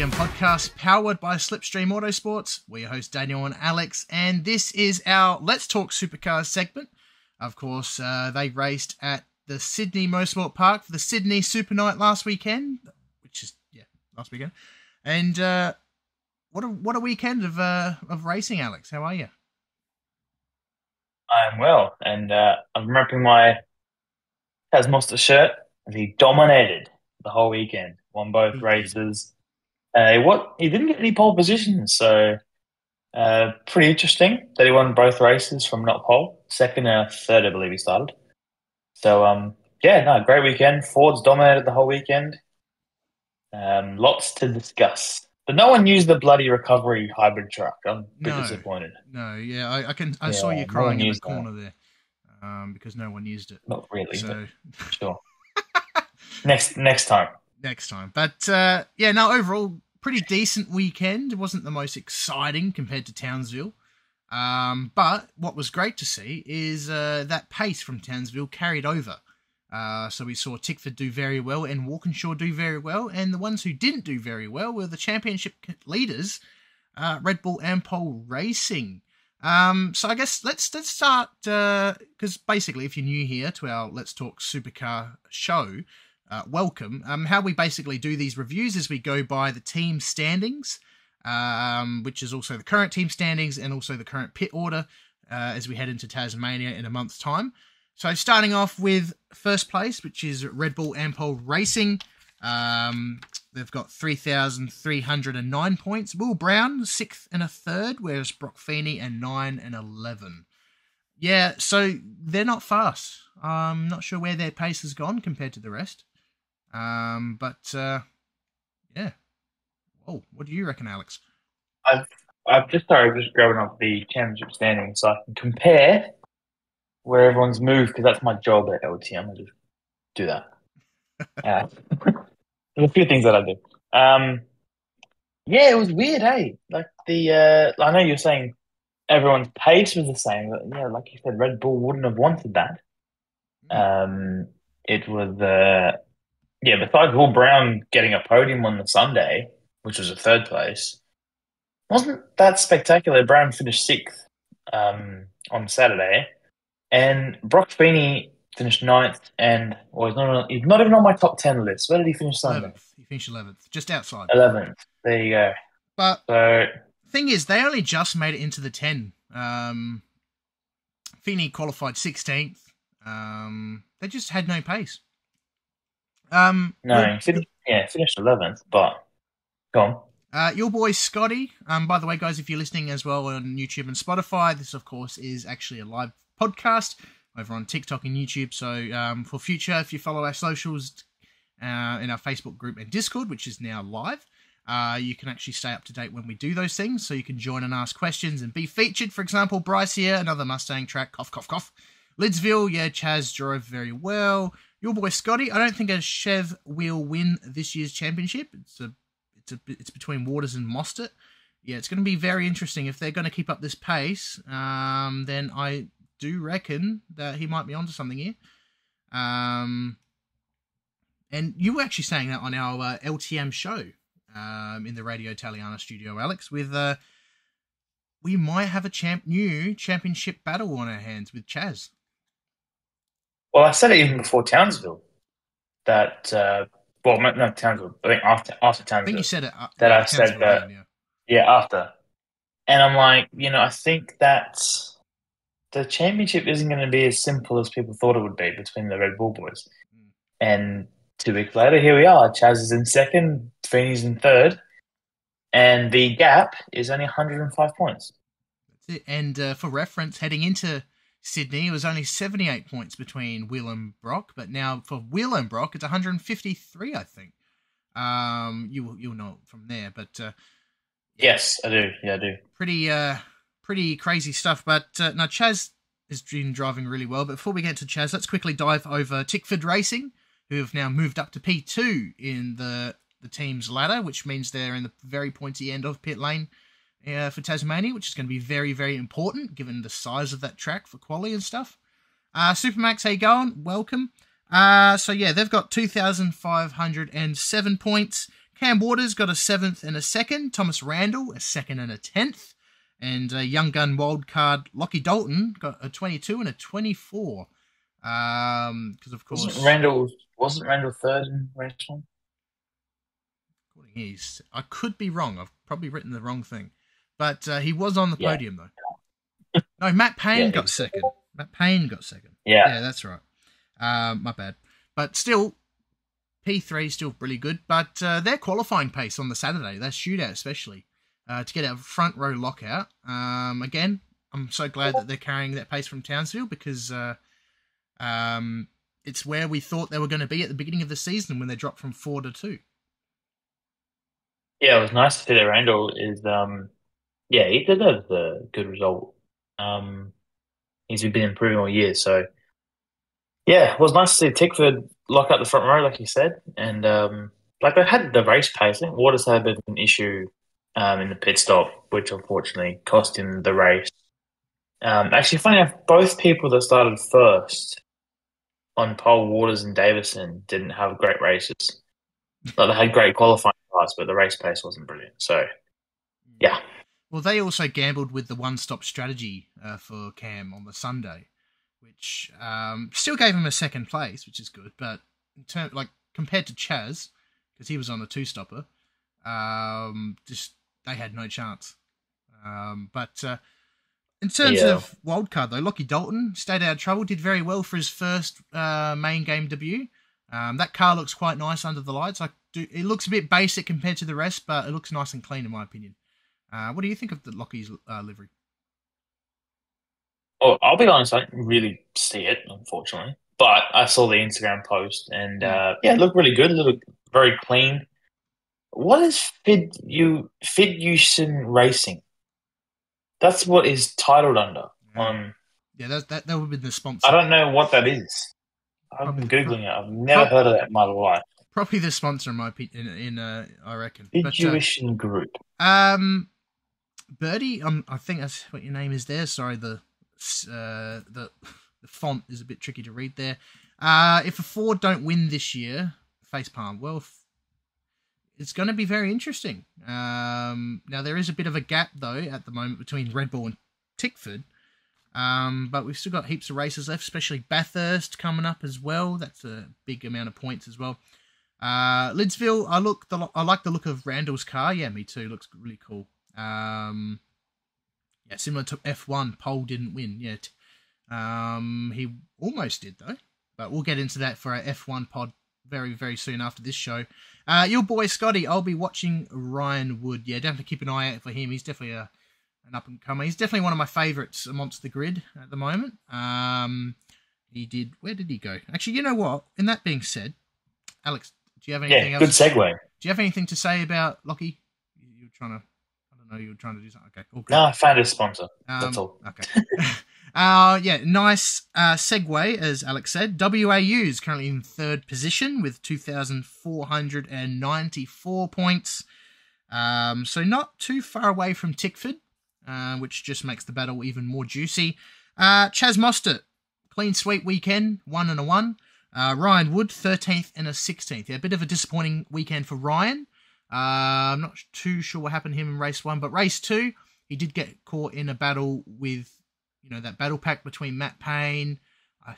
ATM podcast powered by Slipstream Autosports. We're your hosts Daniel and Alex, and this is our Let's Talk Supercars segment. Of course, they raced at the Sydney Motorsport Park for the Sydney Super Night last weekend, which is, last weekend. And what a weekend of racing, Alex. How are you? I am well, and I'm repping my Chaz Mostert shirt, and he dominated the whole weekend. Won both races. He didn't get any pole positions, so pretty interesting that he won both races from not pole. Second and third, I believe he started. So, great weekend. Ford's dominated the whole weekend. Lots to discuss. But no one used the bloody recovery hybrid truck. I'm a bit disappointed. No, yeah, I saw you crying in the corner there because no one used it. Not really, so. But sure. Next time. But, overall, pretty decent weekend. It wasn't the most exciting compared to Townsville. But what was great to see is that pace from Townsville carried over. So we saw Tickford do very well and Walkinshaw do very well. And the ones who didn't do very well were the championship leaders, Red Bull and Pole Racing. So I guess let's start, because basically if you're new here to our Let's Talk Supercar show, welcome. How we basically do these reviews is we go by the team standings, which is also the current team standings and also the current pit order as we head into Tasmania in a month's time. So starting off with first place, which is Red Bull Ampol Racing. They've got 3,309 points. Will Brown, 6th and 3rd, whereas Brock Feeney and 9 and 11. Yeah, so they're not fast. I'm not sure where their pace has gone compared to the rest. Oh, what do you reckon, Alex? I've just started grabbing up the championship standings so I can compare where everyone's moved, because that's my job at LTM. I just do that. There's a few things that I do. It was weird, hey? Like I know you're saying everyone's pace was the same, but yeah, like you said, Red Bull wouldn't have wanted that. It was besides Will Brown getting a podium on the Sunday, which was a third place, wasn't that spectacular. Brown finished 6th on Saturday, and Brock Feeney finished 9th, and he's not even on my top 10 list. Where did he finish Sunday? 11th. He finished 11th, just outside. 11th. There you go. But the thing is, they only just made it into the 10. Feeney qualified 16th. They just had no pace. Finished 11th, but go on. Your boy Scotty. By the way, guys, if you're listening as well on YouTube and Spotify, this of course is actually a live podcast over on TikTok and YouTube. So for future, if you follow our socials in our Facebook group and Discord, which is now live, you can actually stay up to date when we do those things. So you can join and ask questions and be featured. For example, Bryce here, another Mustang track. Cough, cough, cough. Lidsville, Chaz drove very well. Your boy Scotty, I don't think a Chev will win this year's championship. It's between Waters and Mostert. Yeah, it's going to be very interesting. If they're going to keep up this pace, then I do reckon that he might be onto something here. And you were actually saying that on our LTM show in the Radio Italiana studio, Alex, with... we might have a new championship battle on our hands with Chaz. Well, I said it even before Townsville that, Townsville. I think after Townsville. I think you said it. That I said that. Again, yeah, after. And I'm like, I think that the championship isn't going to be as simple as people thought it would be between the Red Bull boys. Mm. And 2 weeks later, here we are. Chaz is in 2nd, Feeney's in 3rd. And the gap is only 105 points. That's it. And for reference, heading into Sydney, it was only 78 points between Will and Brock. But now for Will and Brock, it's 153, I think. You'll know from there. But yes, I do. Yeah, I do. Pretty crazy stuff. But now Chaz has been driving really well. But before we get to Chaz, let's quickly dive over Tickford Racing, who have now moved up to P2 in the team's ladder, which means they're in the very pointy end of pit lane for Tasmania, which is going to be very, very important given the size of that track for quali and stuff. Supermax, how you going? Welcome. They've got 2,507 points. Cam Waters got a 7th and a 2nd. Thomas Randall, a 2nd and a 10th. And young gun wildcard Lockie Dalton got a 22 and a 24. Because of course, wasn't Randall 3rd in race one? I could be wrong. I've probably written the wrong thing, but he was on the podium though. No, Matt Payne got 2nd. Matt Payne got 2nd. Yeah, that's right. My bad. But still, P3 still pretty good. But their qualifying pace on the Saturday, their shootout especially, to get a front row lockout. Again, I'm so glad that they're carrying that pace from Townsville because it's where we thought they were going to be at the beginning of the season when they dropped from 4 to 2. Yeah, it was nice to see that Randall is, he deserves a good result. He's been improving all year. So, yeah, it was nice to see Tickford lock up the front row, like you said. And, they had the race pace. I think Waters had a bit of an issue in the pit stop, which unfortunately cost him the race. Actually, funny enough, both people that started first on pole, Waters and Davison, didn't have great races. But they had great qualifying, but the race pace wasn't brilliant. So, yeah. Well, they also gambled with the one-stop strategy for Cam on the Sunday, which still gave him a 2nd place, which is good. But in compared to Chaz, because he was on the two-stopper, they had no chance. In terms of wildcard, though, Lockie Dalton stayed out of trouble, did very well for his first main game debut. That car looks quite nice under the lights. It looks a bit basic compared to the rest, but it looks nice and clean in my opinion. What do you think of the Lockie's livery? Oh, I'll be honest, I didn't really see it, unfortunately. But I saw the Instagram post, and it looked really good. It looked very clean. What is Fiducian Racing? That's what is titled under. That would be the sponsor. I don't know what that is. I've been Googling it. I've never heard of that in my life. Probably the sponsor, in my opinion, I reckon. Fiducian Group. Birdie, I think that's what your name is there. Sorry, the font is a bit tricky to read there. If a Ford don't win this year, facepalm, well, it's going to be very interesting. Now, there is a bit of a gap, though, at the moment between Red Bull and Tickford. But we've still got heaps of races left, especially Bathurst coming up as well. That's a big amount of points as well. Lidsville, I like the look of Randall's car. Yeah, me too. Looks really cool. Similar to F1, Pole didn't win yet. He almost did though, but we'll get into that for our F1 pod very, very soon after this show. Your boy Scotty, I'll be watching Ryan Wood. Yeah, definitely keep an eye out for him. He's definitely an up and comer. He's definitely one of my favourites amongst the grid at the moment. Where did he go? Actually, you know what? In that being said, Alex, do you have anything else? Yeah, good segue. Do you have anything to say about Lockie? You were trying to do something. Okay, all good. No, I found a sponsor. That's all. Okay. Nice segue, as Alex said. WAU is currently in 3rd position with 2,494 points. So not too far away from Tickford, which just makes the battle even more juicy. Chaz Mostert, clean sweep weekend, 1 and a 1. Ryan Wood, 13th and a 16th. Yeah, a bit of a disappointing weekend for Ryan. I'm not too sure what happened to him in race 1, but race 2, he did get caught in a battle with, that battle pack between Matt Payne. I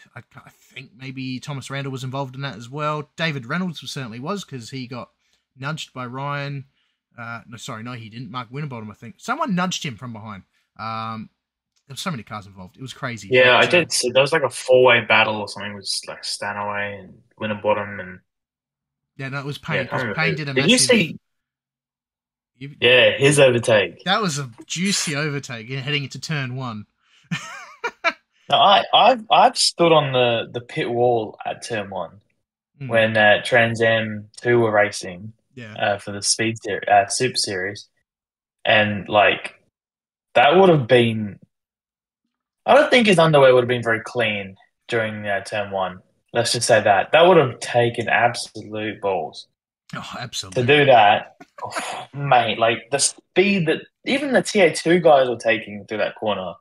think maybe Thomas Randall was involved in that as well. David Reynolds certainly was because he got nudged by Ryan. No, he didn't. Mark Winterbottom, I think. Someone nudged him from behind. There were so many cars involved. It was crazy. Yeah, I did. So there was a 4-way battle or something. It was Stanaway and Winterbottom and... Yeah, no, it was Payne. Yeah, Payne did a massive... Did you see... his overtake. That was a juicy overtake heading into turn 1. No, I've stood on the pit wall at turn 1 when Trans Am 2 were racing. Yeah. For the Speed Super Series, and that would have been, I don't think his underwear would have been very clean during turn 1. Let's just say that would have taken absolute balls. Oh, absolutely! To do that, mate, the speed that even the TA2 guys were taking through that corner.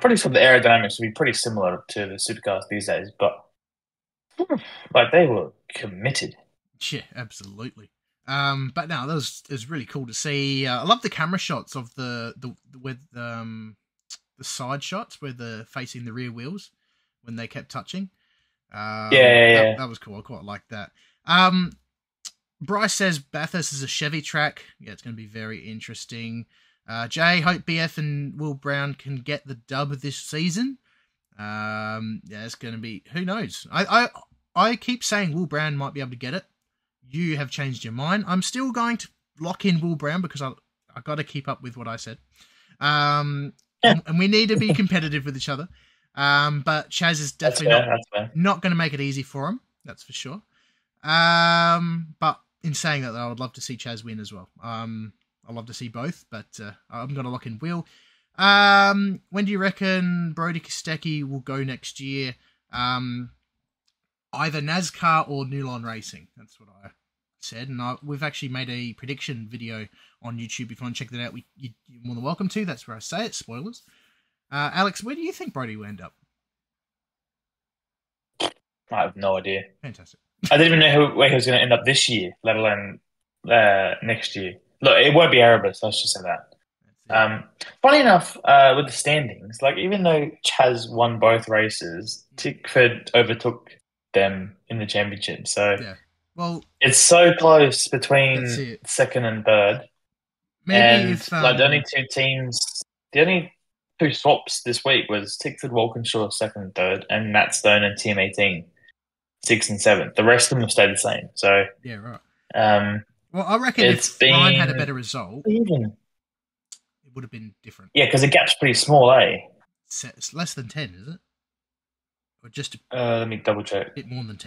Pretty sure the aerodynamics would be pretty similar to the supercars these days, but they were committed. Yeah, absolutely. But no, that was, it was really cool to see. I love the camera shots of the side shots where they're facing the rear wheels when they kept touching. That was cool. I quite like that. Bryce says Bathurst is a Chevy track. Yeah, it's going to be very interesting. Jay, hope BF and Will Brown can get the dub this season. Yeah, it's going to be, who knows? I keep saying Will Brown might be able to get it. You have changed your mind. I'm still going to lock in Will Brown because I got to keep up with what I said. And we need to be competitive with each other. But Chaz is definitely not going to make it easy for him. That's for sure. But in saying that, though, I would love to see Chaz win as well. I'd love to see both, but I'm going to lock in Will. When do you reckon Brody Kostecki will go next year? Either NASCAR or Nulon Racing. That's what I said. And we've actually made a prediction video on YouTube. If you want to check that out, you're more than welcome to. That's where I say it. Spoilers. Alex, where do you think Brody will end up? I have no idea. Fantastic. I didn't even know where he was going to end up this year, let alone next year. Look, it won't be Erebus. Let's just say that. Funny enough, with the standings, like even though Chaz won both races, Tickford overtook them in the championship. So yeah. Well, it's so close between second and third. Maybe the only two swaps this week was Tickford, Walkinshaw, second and third, and Matt Stone and Team 18, 6th and 7th. The rest of them have stayed the same. So yeah, right. Well, I reckon if Ryan had a better result, it would have been different. Yeah, because the gap's pretty small, eh? It's less than 10, is it? Or just let me double check. A bit more than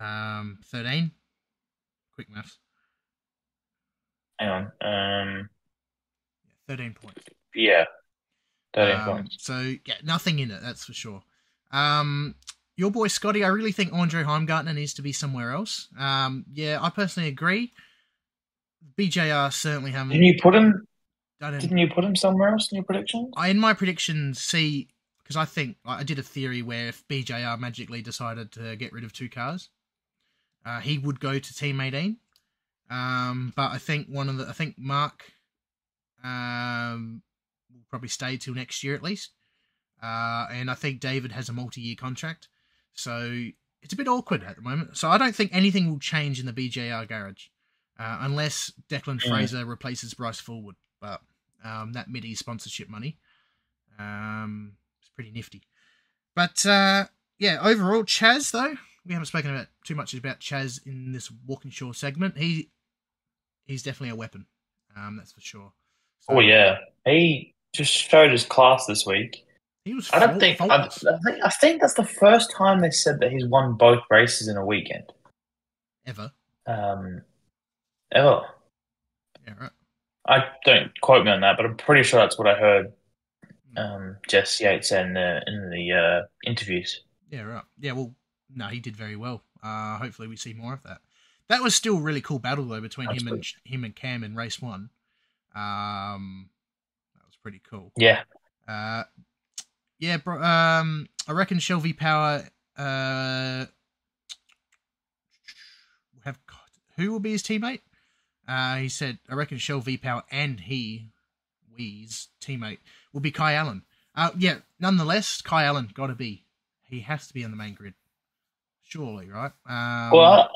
10. 13. Quick maths. Hang on. 13 points. Yeah. 13 points. So yeah, nothing in it. That's for sure. Your boy Scotty, I really think Andre Heimgartner needs to be somewhere else. Yeah, I personally agree. BJR certainly haven't. Didn't you put him somewhere else in your prediction? In my predictions, see, because I think I did a theory where if BJR magically decided to get rid of two cars, he would go to Team 18. But I think Mark will probably stay till next year at least. And I think David has a multi-year contract. So it's a bit awkward at the moment. So I don't think anything will change in the BJR garage unless Declan Fraser replaces Bryce Fullwood. But that MIDI sponsorship money is pretty nifty. But, yeah, overall, Chaz, though, we haven't spoken about too much about Chaz in this Walkinshaw segment. He's definitely a weapon, that's for sure. So, oh, yeah. He just showed his class this week. I think that's the first time they said that he's won both races in a weekend. Ever. Ever. Yeah, right. I don't quote me on that, but I'm pretty sure that's what I heard Jess Yates saying in the interviews. Yeah, right. Yeah, well, no, he did very well. Hopefully we see more of that. That was still a really cool battle, though, between him and Cam in race one. That was pretty cool. Yeah. Yeah, bro, I reckon Shelby Power who will be his teammate? He said, I reckon Shelby Power and Wee's teammate will be Kai Allen. Yeah, nonetheless, Kai Allen got to be. He has to be on the main grid, surely, right? Well,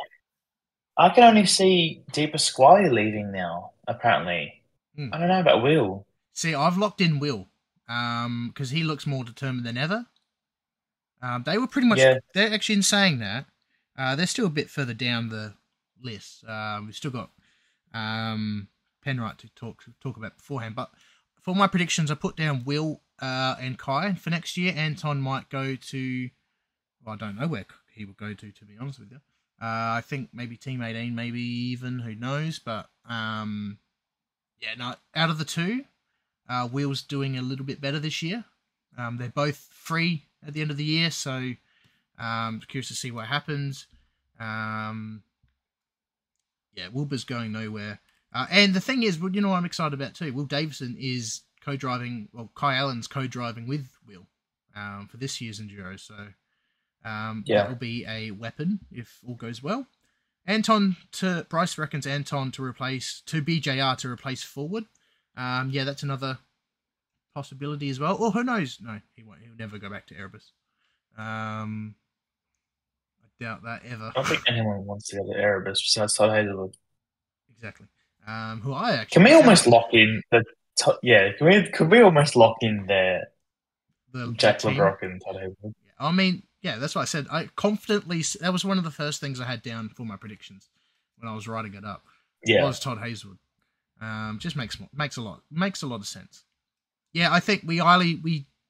I can only see Deepa Squally leaving now. Apparently, I don't know about Will. See, I've locked in Will. Because he looks more determined than ever. They were pretty much. Yeah. They're actually in saying that. They're still a bit further down the list. We've still got Penrite to talk about beforehand. But for my predictions, I put down Will and Kai for next year. Anton might go to. Well, I don't know where he will go to be honest with you. I think maybe Team 18, maybe even who knows. But yeah, no. Out of the two. Will's doing a little bit better this year. They're both free at the end of the year, so curious to see what happens. Yeah, Wilbur's going nowhere. And the thing is, you know what I'm excited about too? Will Davison is co-driving, well, Kai Allen's co-driving with Will for this year's Enduro, so yeah. That will be a weapon if all goes well. Bryce reckons Anton to BJR to replace Fullwood. Yeah, that's another possibility as well. Or who knows? No, he won't. He'll never go back to Erebus. I doubt that ever. I don't think anyone wants to go to Erebus besides Todd Hazelwood. Exactly. Who I actually can we almost lock in the Can we almost lock in the Jack LeBrock and Todd Hazelwood? I mean, yeah, that's what I said. I confidently, that was one of the first things I had down for my predictions when I was writing it up. Yeah, was Todd Hazelwood. Just makes a lot of sense. Yeah, I think we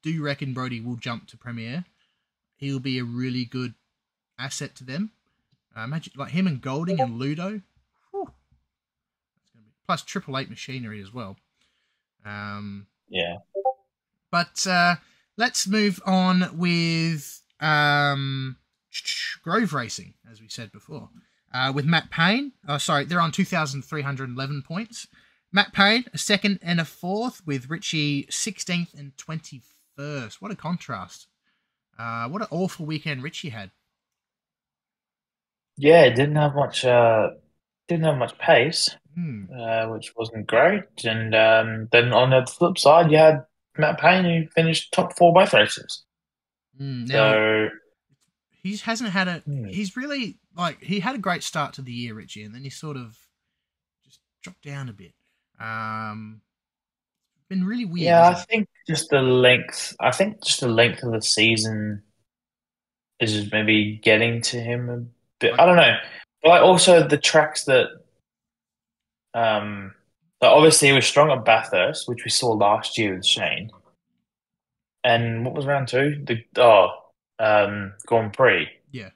do reckon Brodie will jump to Premier. He'll be a really good asset to them. Imagine like him and Golding and Ludo. Whew. Plus Triple Eight machinery as well. Yeah. But let's move on with Grove Racing, as we said before, with Matt Payne. Oh, sorry, they're on 2,311 points. Matt Payne, a second and a fourth, with Richie 16th and 21st. What a contrast. What an awful weekend Richie had. Yeah, didn't have much pace, which wasn't great. And then on the flip side, you had Matt Payne, who finished top four both races. Now, so he hasn't had a. He's really he had a great start to the year, Richie, and then he sort of just dropped down a bit. Been really weird. Yeah, I think just the length of the season is just maybe getting to him a bit. Okay. I don't know, but also the tracks that. Obviously, he was strong at Bathurst, which we saw last year with Shane. And what was round two? Grand Prix. Yeah.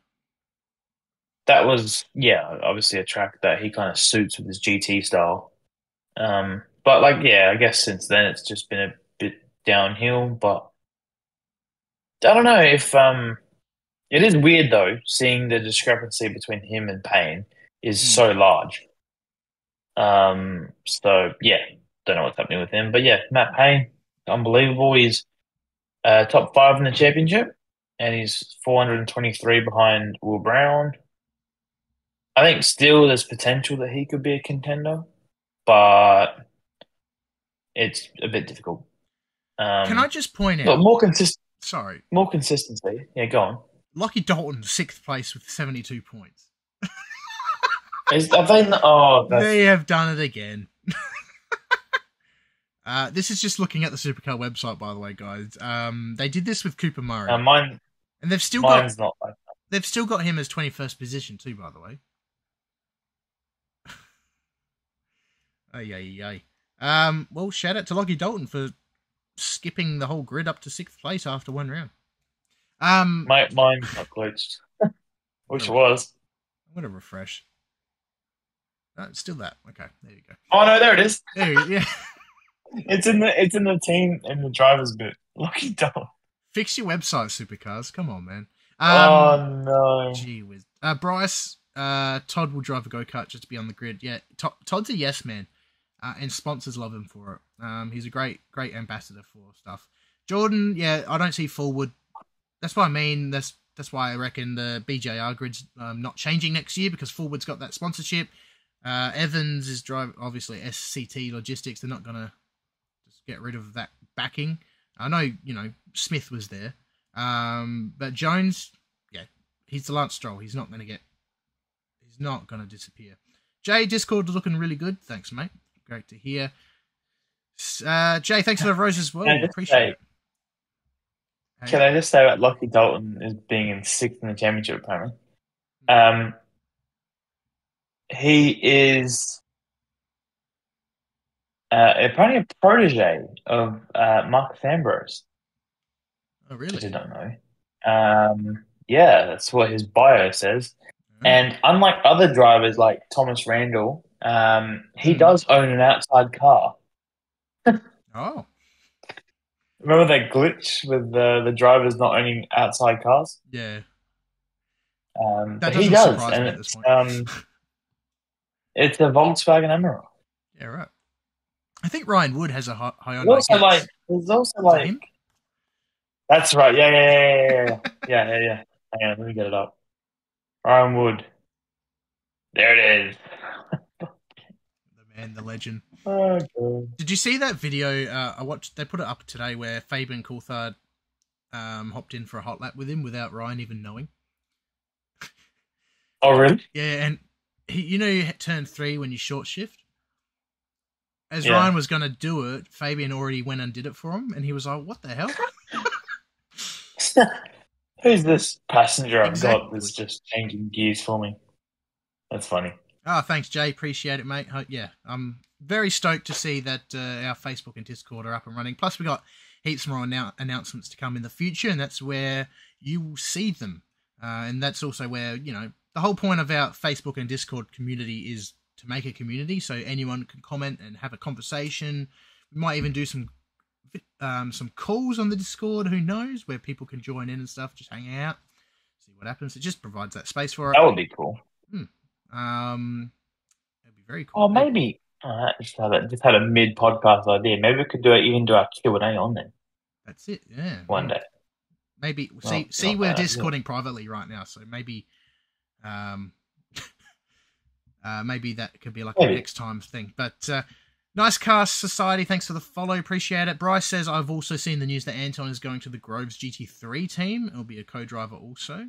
That was, obviously a track that he kind of suits with his GT style. I guess since then it's just been a bit downhill. But I don't know if it is weird, though, seeing the discrepancy between him and Payne is so large. Don't know what's happening with him. But, yeah, Matt Payne, unbelievable. He's top five in the championship, and he's 423 behind Will Brown. I think still there's potential that he could be a contender, but it's a bit difficult. Can I just point out? Look, more consistency. Yeah, go on. Lockie Dalton, sixth place with 72 points. They have done it again. This is just looking at the Supercar website, by the way, guys. They did this with Cooper Murray. And they've still got him as 21st position too, by the way. Ay. Well, shout out to Lockie Dalton for skipping the whole grid up to 6th place after one round. Mine's not glitched. Wish it was. I'm gonna refresh. No, it's still that. Okay, there you go. Oh no, there it is. Yeah. It's in the team and the driver's bit. Lucky dog. Fix your website, Supercars. Come on, man. Oh no. Gee whiz. Bryce. Todd will drive a go kart just to be on the grid. Yeah, Todd's a yes man, and sponsors love him for it. He's a great ambassador for stuff. Jordan. Yeah, I don't see Fullwood. That's what I mean. That's why I reckon the BJR grid's not changing next year because Fullwood's got that sponsorship. Evans is driving obviously SCT Logistics. They're not gonna just get rid of that backing. I know Smith was there, but Jones, yeah, he's the Lance Stroll. He's not gonna disappear. Jay Discord looking really good. Thanks, mate. Great to hear. Jay, thanks for the rose as well. Appreciate it. Can I just say that Lockie Dalton is being in 6th in the championship apparently? He is apparently a protege of Marcus Ambrose. Oh, really? I don't know. Yeah, that's what his bio says. Mm. And unlike other drivers like Thomas Randall, he does own an outside car. Oh. Remember that glitch with the drivers not owning outside cars? Yeah. That doesn't surprise me at this point. It's a Volkswagen Amarok. Yeah, right. I think Ryan Wood has a Hyundai. There's also that's right. Yeah. Hang on, let me get it up. Ryan Wood. There it is. The man, the legend. Oh, God. Did you see that video? I watched. They put it up today where Fabian Coulthard hopped in for a hot lap with him without Ryan even knowing. Oh, really? Yeah, and he, you know, turn three when you short shift. As yeah. Ryan was going to do it, Fabian already went and did it for him, and he was like, "What the hell? Who's this passenger I've got that's just changing gears for me?" That's funny. Oh, thanks, Jay. Appreciate it, mate. Yeah, I'm very stoked to see that our Facebook and Discord are up and running. Plus, we got heaps more announcements to come in the future, and that's where you will see them. And that's also where, you know, the whole point of our Facebook and Discord community is to make a community so anyone can comment and have a conversation. We might even do some calls on the Discord, who knows, where people can join in and stuff, just hang out, see what happens. It just provides that space for us. That would be cool. That'd be very cool. Oh, maybe I just had a mid-podcast idea. Maybe we could do it, even do our Q&A on there. That's it, yeah. One day. Maybe, well, see we're discording privately right now, so maybe... maybe that could be like a next time thing. But Nice Cast Society, thanks for the follow. Appreciate it. Bryce says, I've also seen the news that Anton is going to the Groves GT3 team. It'll be a co-driver also.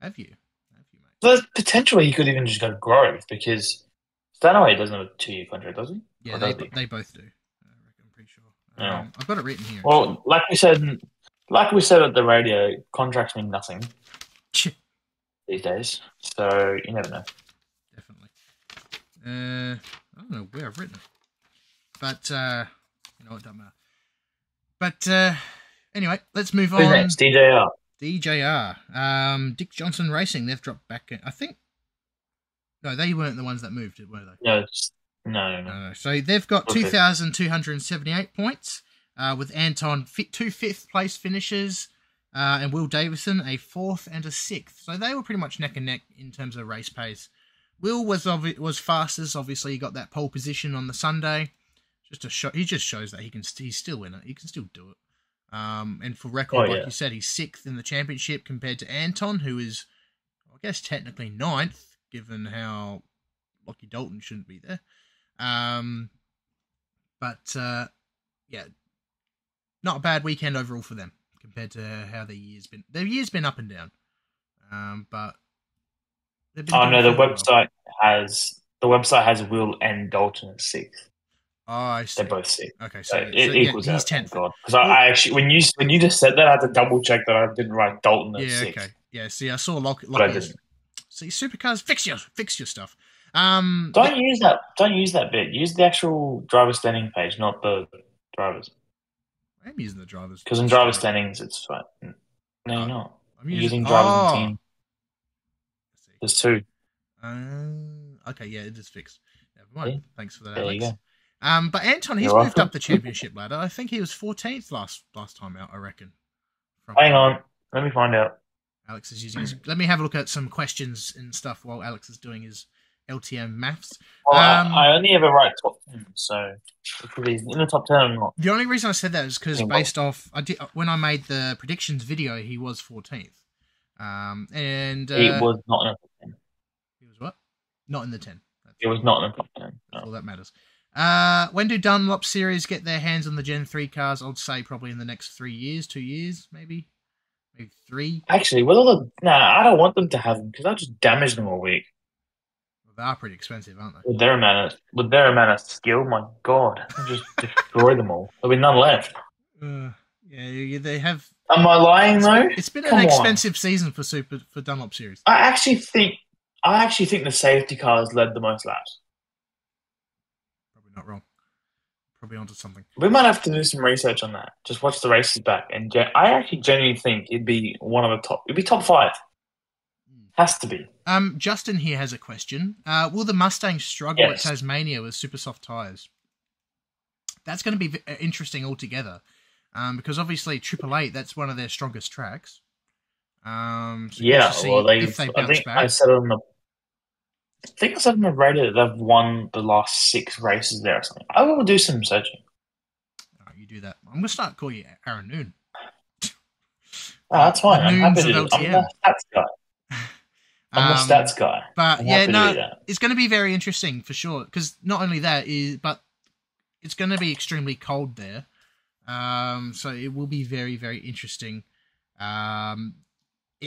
Have you, mate? Well, potentially he could even just go to Groves because Stanaway doesn't have a 2-year contract, does he? Yeah, they both do. I'm pretty sure. Yeah. I've got it written here. Well, actually, like we said at the radio, contracts mean nothing. These days, so you never know. Definitely. I don't know where I've written it, but you know, it doesn't matter. But anyway, let's move on. Who's next? DJR. DJR. Dick Johnson Racing. They've dropped back. I think. No, they weren't the ones that moved, were they? No. So they've got 2,278 points, with Anton 2 fifth place finishes. And Will Davison, a fourth and a sixth. So they were pretty much neck and neck in terms of race pace. Will was fastest. Obviously, he got that pole position on the Sunday. He just shows that he's still in it. He can still do it. And for record, like you said, he's sixth in the championship compared to Anton, who is, I guess, technically ninth, given how Lockie Dalton shouldn't be there. But not a bad weekend overall for them, compared to how their year's been. Their year's been up and down. But... The website has Will and Dalton at sixth. Oh, I see. They're both sixth. Okay, so equals he's 10th. Because I actually... When you just said that, I had to double-check that I didn't write Dalton at sixth. Yeah, okay. Yeah, see, I saw Lockie... I didn't. See, supercars, fix your stuff. Don't use that bit. Use the actual driver standing page, not the drivers. I'm using the drivers. Because in driver standings, it's fine. No, you're not. I'm using drivers and team. There's two. Okay, yeah, it is fixed. Never mind. Yeah. Thanks for that, Alex. There you go. But Anton, he's moved up the championship ladder. I think he was 14th last time out, I reckon. Hang on. Let me find out. Alex is using his... Let me have a look at some questions and stuff while Alex is doing his LTM maths. Well, I only ever write top 10, so in the top 10 I'm not. The only reason I said that is because when I made the predictions video, he was 14th. He was not in the top 10. He was what? Not in the 10. He was not in the top 10. That's all that matters. When do Dunlop series get their hands on the Gen 3 cars? I'd say probably in the next 3 years, 2 years, maybe three. Actually, I don't want them to have them because I'll just damage them all week. They are pretty expensive, aren't they? With their amount of skill, my God, just destroy them all. There'll be none left. Yeah, they have. Am I lying though? It's been an expensive season for Dunlop Series. I actually think the safety cars led the most laps. Probably not wrong. Probably onto something. We might have to do some research on that. Just watch the races back, and I actually genuinely think it'd be one of the top. It'd be top five. Has to be. Justin here has a question. Will the Mustang struggle at Tasmania with super soft tyres? That's going to be interesting altogether, because obviously Triple Eight, that's one of their strongest tracks. So yeah, well, they bounce back. I think I said on the radio that they've won the last 6 races there or something. I will do some searching. All right, you do that. I'm going to start calling you Aaron Noon. Oh, that's fine. I'm happy to do it. I'm a stats guy. I'm a stats guy. But I'm it's going to be very interesting for sure, because not only that is, but it's going to be extremely cold there. So it will be very, very interesting. Yeah,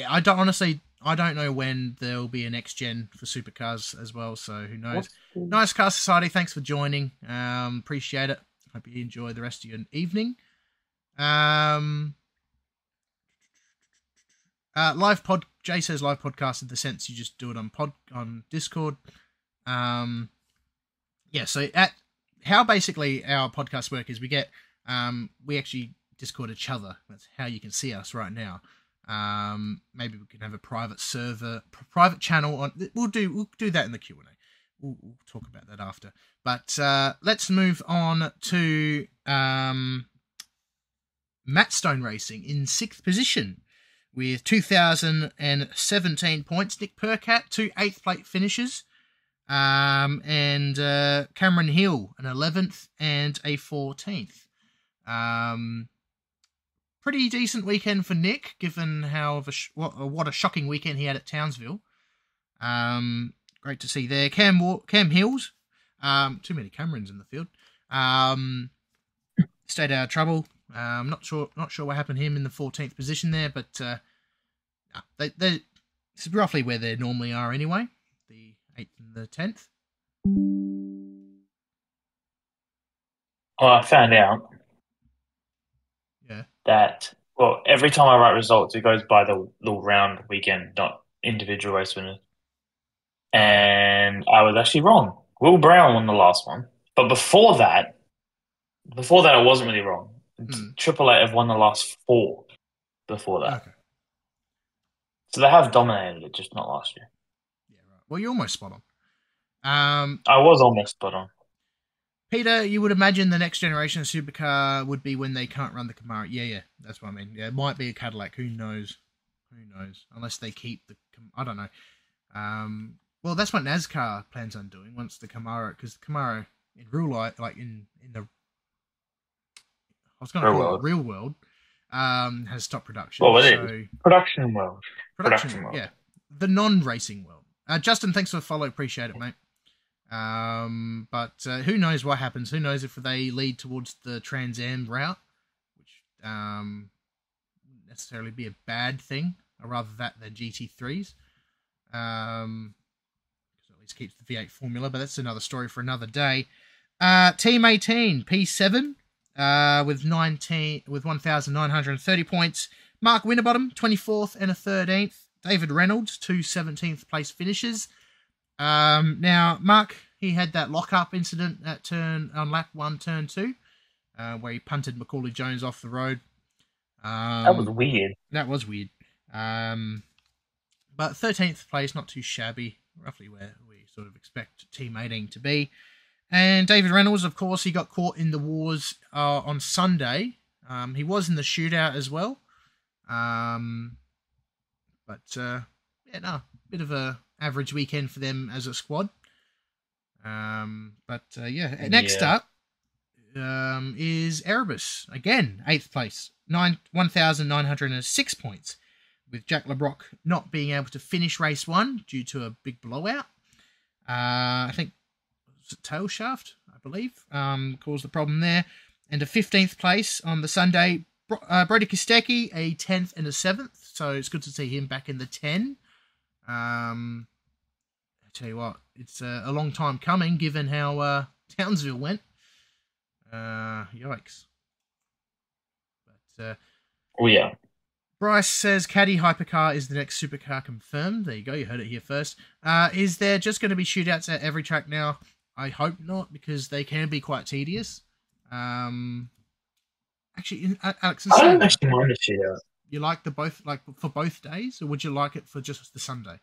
I don't know when there'll be a next gen for supercars as well. So who knows? Cool. Nice Car Society. Thanks for joining. Appreciate it. Hope you enjoy the rest of your evening. Live pod. Jay says live podcast in the sense you just do it on Discord. Yeah. So at how basically our podcast work is we get we actually Discord each other. That's how you can see us right now. Maybe we can have a private server, private channel on. We'll do that in the Q&A. We'll talk about that after. But let's move on to Matt Stone Racing in 6th position with 2,017 points. Nick Percat, 2 8th plate finishes, and Cameron Hill, an 11th and a 14th. Pretty decent weekend for Nick, given what a shocking weekend he had at Townsville. Great to see there. Cam Hills, too many Camerons in the field. Stayed out of trouble. Not sure what happened to him in the 14th position there, but this is roughly where they normally are anyway, the 8th and the 10th. Oh, I found out that every time I write results, it goes by the round weekend, not individual race winners. And I was actually wrong. Will Brown won the last one. But before that I wasn't really wrong. Triple Eight have won the last 4 before that. Okay. So they have dominated it, just not last year. Yeah, right. Well, you're almost spot on. I was almost spot on. Peter, you would imagine the next generation of supercar would be when they can't run the Camaro. Yeah, that's what I mean. Yeah, it might be a Cadillac. Who knows? Unless they keep the... I don't know. Well, that's what NASCAR plans on doing once the Camaro... Because the Camaro, in real life, like in the... I was going to call it real world, has stopped production. Well, it is. Production world. Production world. Yeah. The non-racing world. Justin, thanks for the follow. Appreciate it, mate. But who knows what happens? Who knows if they lead towards the Trans Am route, which wouldn't necessarily be a bad thing. Or rather that than GT3s, because at least keeps the V8 formula. But that's another story for another day. Team 18 P7 with 1,930 points. Mark Winterbottom 24th and a 13th. David Reynolds 2 17th place finishes. Now, Mark, he had that lock-up incident at lap 1, turn 2, where he punted Macaulay Jones off the road. That was weird. But 13th place, not too shabby, roughly where we sort of expect Team 18 to be. And David Reynolds, of course, he got caught in the wars on Sunday. He was in the shootout as well. Bit of a average weekend for them as a squad. Next up is Erebus again, 8th place, 1,906 points, with Jack LeBrock not being able to finish race 1 due to a big blowout. I think it was a tail shaft, I believe, caused the problem there. And a 15th place on the Sunday, Brody Kostecki, a 10th and a 7th. So it's good to see him back in the 10. I tell you what, it's a long time coming given how Townsville went. Yikes. But Bryce says Caddy Hypercar is the next supercar confirmed. There you go, you heard it here first. Is there just going to be shootouts at every track now? I hope not, because they can be quite tedious. Actually, Alex, I don't actually mind a shootout. You like the both, like for both days, or would you like it for just the Sunday?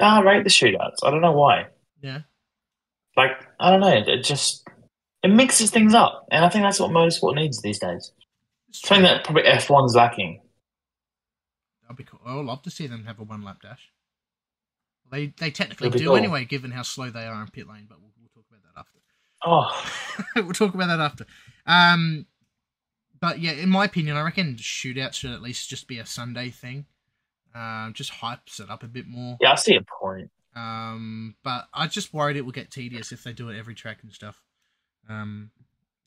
I rate the shootouts. I don't know why. Yeah. Like, I don't know. It mixes things up. And I think that's what motorsport needs these days. It's something that probably F1's lacking. That'd be cool. I'd love to see them have a 1-lap dash. They technically do anyway, given how slow they are in pit lane, but we'll talk about that after. Oh. We'll talk about that after. But yeah, in my opinion, I reckon shootouts should at least just be a Sunday thing. Just hypes it up a bit more. Yeah, I see a point. But I just worried it will get tedious if they do it every track and stuff.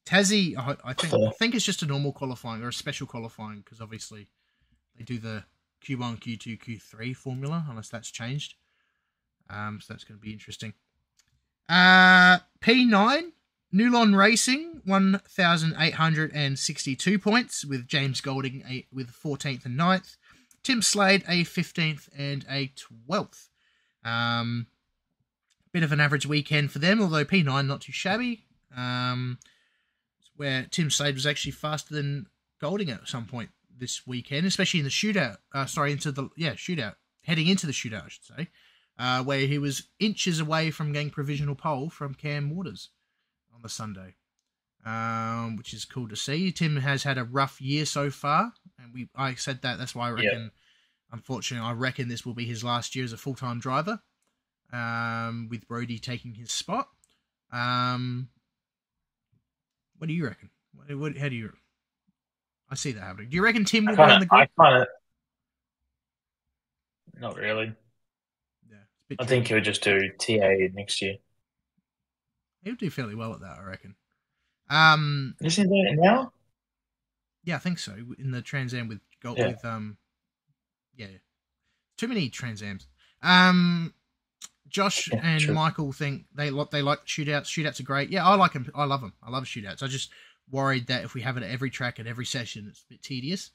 Tassie, I think it's just a normal qualifying or a special qualifying because obviously they do the Q1, Q2, Q3 formula unless that's changed. So that's going to be interesting. P9, Nulon Racing, 1,862 points with James Golding with 14th and 9th. Tim Slade, a 15th and a 12th. Bit of an average weekend for them, although P9 not too shabby. Where Tim Slade was actually faster than Golding at some point this weekend, especially in the shootout. Heading into the shootout, I should say, where he was inches away from getting provisional pole from Cam Waters on the Sunday, which is cool to see. Tim has had a rough year so far, and I said that. That's why I reckon. Yep. Unfortunately, I reckon this will be his last year as a full-time driver, with Brody taking his spot. What do you reckon? How do you? I see that happening. Do you reckon Tim will be in the group? Not really. Yeah, I think he'll just do TA next year. He'll do fairly well at that, I reckon. Isn't that now? Yeah, I think so. In the Trans Am with Gold, yeah. Yeah, too many Transams. Josh and true. Michael think they like shootouts. Shootouts are great. Yeah, I like them. I love them. I love shootouts. I just worried that if we have it at every track at every session, it's a bit tedious.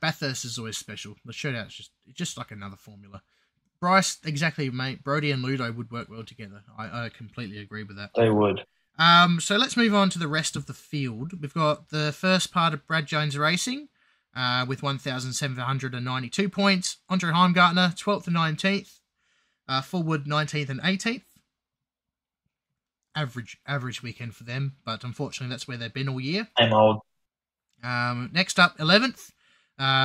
Bathurst is always special. The shootout's just like another formula. Bryce, exactly, mate. Brody and Ludo would work well together. I completely agree with that. They would. So let's move on to the rest of the field. We've got the first part of Brad Jones Racing. With 1,792 points. Andre Heimgartner, 12th and 19th. Fullwood, 19th and 18th. Average weekend for them, but unfortunately that's where they've been all year. I'm old. Next up, 11th,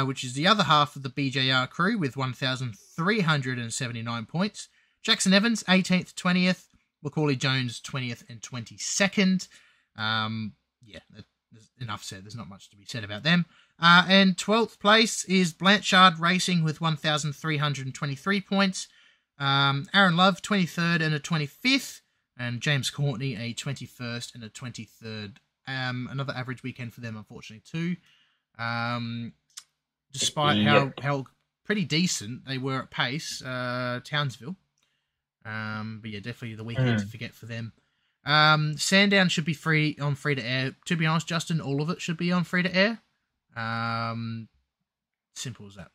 which is the other half of the BJR crew with 1,379 points. Jackson Evans, 18th, 20th. Macaulay Jones, 20th and 22nd. Enough said. There's not much to be said about them. And 12th place is Blanchard Racing with 1,323 points. Aaron Love, 23rd and a 25th. And James Courtney, a 21st and a 23rd. Another average weekend for them, unfortunately, too. Despite how pretty decent they were at pace, Townsville. But yeah, definitely the weekend to forget for them. Sandown should be free on free to air. To be honest, Justin, all of it should be on free to air. Simple as that.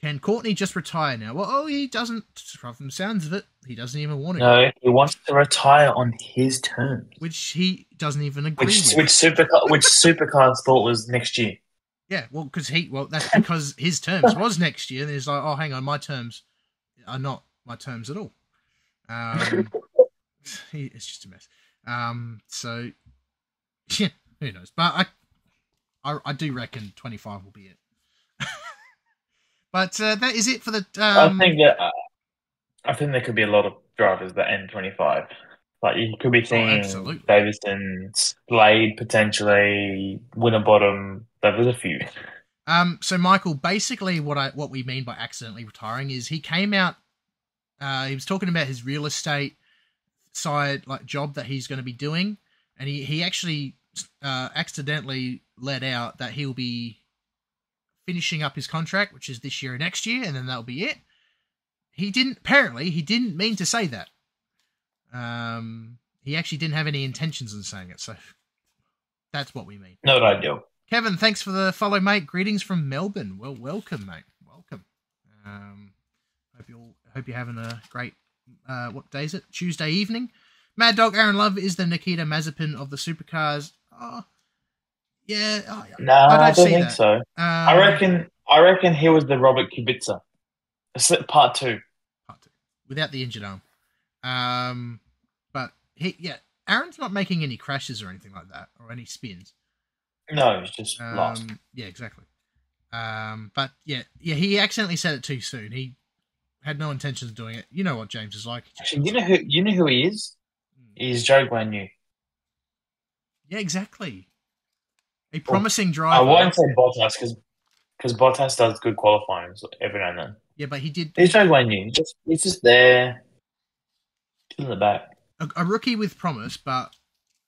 Can Courtney just retire now? Well, he doesn't. From the sounds of it, he doesn't even want to. No, he wants to retire on his terms, which he doesn't even agree with. Which Supercars thought was next year. Yeah, well, that's because his terms was next year. And he's like, oh, hang on, my terms are not my terms at all. It's just a mess. So yeah, who knows? But I do reckon 25 will be it. But that is it for the. I think there could be a lot of drivers that end 25. Like you could be seeing Davison, Slade potentially, Winterbottom. There's a few. So Michael, basically, what we mean by accidentally retiring is he came out. He was talking about his real estate side job that he's going to be doing, and he actually accidentally let out that he'll be finishing up his contract, which is this year and next year, and then that'll be it. He didn't mean to say that. He actually didn't have any intentions in saying it, so that's what we mean. No, I do. Kevin, thanks for the follow, mate. Greetings from Melbourne. Well, welcome, mate. Welcome. Hope you're having a great what day is it? Tuesday evening. Mad Dog Aaron Love is the Nikita Mazepin of the Supercars. Oh, yeah. I don't think so. I reckon he was the Robert Kubica. Part two. Without the injured arm. But Aaron's not making any crashes or anything like that, or any spins. No, he's just lost. Yeah, exactly. But yeah, he accidentally said it too soon. He had no intention of doing it. You know what James is like. Actually, you know who he is? He's Joe Guan Yu. Yeah, exactly. A promising driver. I won't say Bottas because Because Bottas does good qualifying every now and then. Yeah, but he did. He's no one new. He's just there in the back. A rookie with promise, but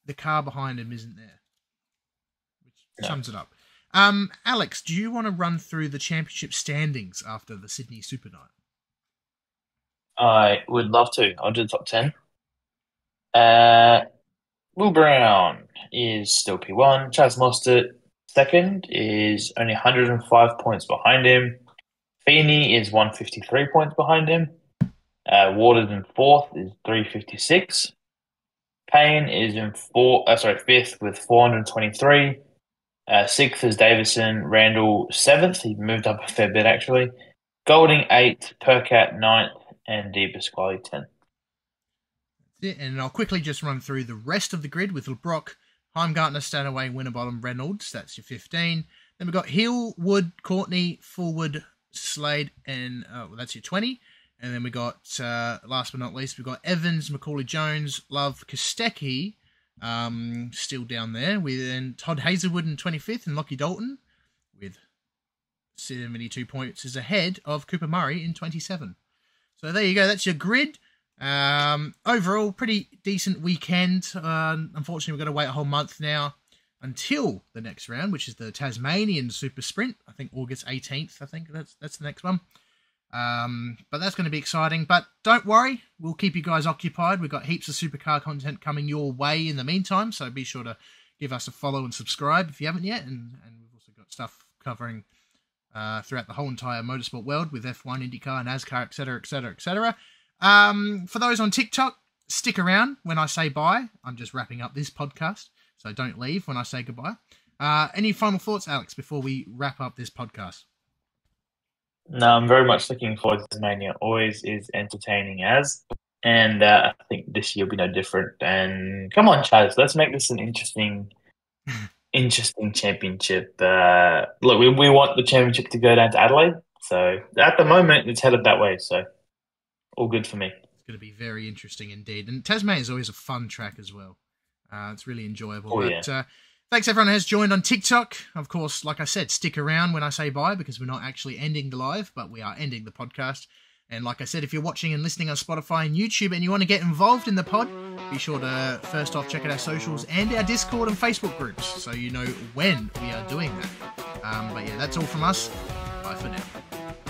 the car behind him isn't there, which sums it up. Alex, do you want to run through the championship standings after the Sydney Super Night? I would love to. I'll do the top 10. Will Brown is still P1. Chaz Mostert, second, is only 105 points behind him. Feeney is 153 points behind him. Waters in fourth is 356. Payne is in fifth with 423. Sixth is Davison. Randall, seventh. He moved up a fair bit, actually. Golding, eighth. Percat, ninth. And Erebus, 10th. And I'll quickly just run through the rest of the grid with Brock, Heimgartner, Stanaway, Winterbottom, Reynolds. That's your 15. Then we've got Hill, Wood, Courtney, Fullwood, Slade, and that's your 20. And then we got, last but not least, we've got Evans, Macaulay Jones, Love, Kostecki, still down there, with Todd Hazelwood in 25th, and Lockie Dalton with 72 points is ahead of Cooper Murray in 27. So there you go. That's your grid. Overall, pretty decent weekend. Unfortunately, we've got to wait a whole month now until the next round, which is the Tasmanian Super Sprint. I think August 18th. I think that's the next one. But that's going to be exciting. But don't worry, we'll keep you guys occupied. We've got heaps of supercar content coming your way in the meantime. So be sure to give us a follow and subscribe if you haven't yet. And we've also got stuff covering throughout the whole entire motorsport world with F1, IndyCar, NASCAR, etc., etc., etc. For those on TikTok, stick around when I say bye. I'm just wrapping up this podcast, so don't leave when I say goodbye. Any final thoughts, Alex, before we wrap up this podcast? No, I'm very much looking forward to Tasmania. Always is entertaining as, and I think this year will be no different. And come on, Chaz, let's make this an interesting championship. Look, we want the championship to go down to Adelaide, so at the moment it's headed that way. So. All good for me. It's going to be very interesting indeed. And Tasmania is always a fun track as well. It's really enjoyable. Thanks everyone who has joined on TikTok. Of course, like I said, stick around when I say bye because we're not actually ending the live, but we are ending the podcast. And like I said, if you're watching and listening on Spotify and YouTube and you want to get involved in the pod, be sure to first off check out our socials and our Discord and Facebook groups so you know when we are doing that. But yeah, that's all from us. Bye for now.